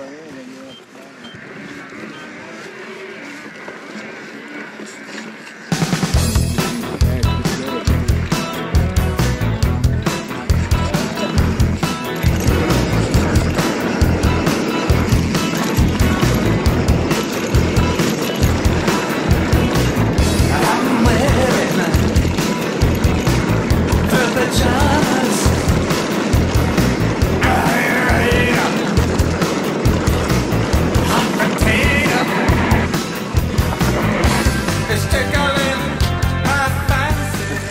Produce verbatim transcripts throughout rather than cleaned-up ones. go here and then you have to go.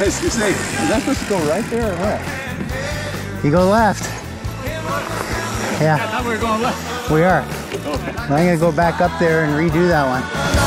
Excuse me, is that supposed to go right there or left? You go left. Yeah. I thought we were going left. We are. Okay. I'm going to go back up there and redo that one.